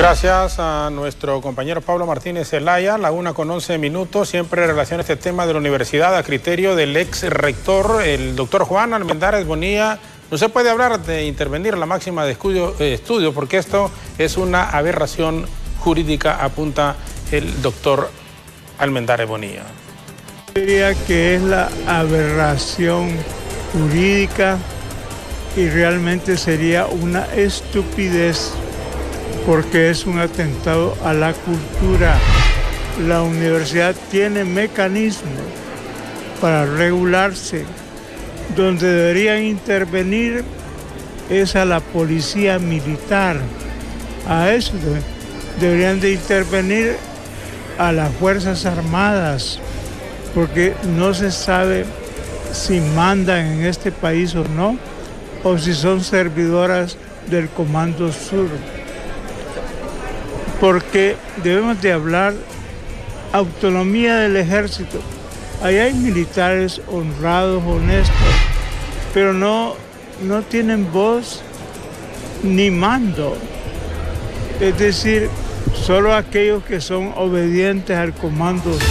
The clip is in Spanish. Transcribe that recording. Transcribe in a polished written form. Gracias a nuestro compañero Pablo Martínez Zelaya, la 1:11, siempre en relación a este tema de la universidad, a criterio del ex rector, el doctor Juan Almendárez Bonilla. No se puede hablar de intervenir la máxima de estudio porque esto es una aberración jurídica, apunta el doctor Almendárez Bonilla. Yo diría que es la aberración jurídica y realmente sería una estupidez, porque es un atentado a la cultura. La universidad tiene mecanismos para regularse. Donde deberían intervenir es a la policía militar. A eso deberían de intervenir a las Fuerzas Armadas, porque no se sabe si mandan en este país o no, o si son servidoras del Comando Sur. Porque debemos de hablar autonomía del ejército. Ahí hay militares honrados, honestos, pero no tienen voz ni mando. Es decir, solo aquellos que son obedientes al Comando Sur.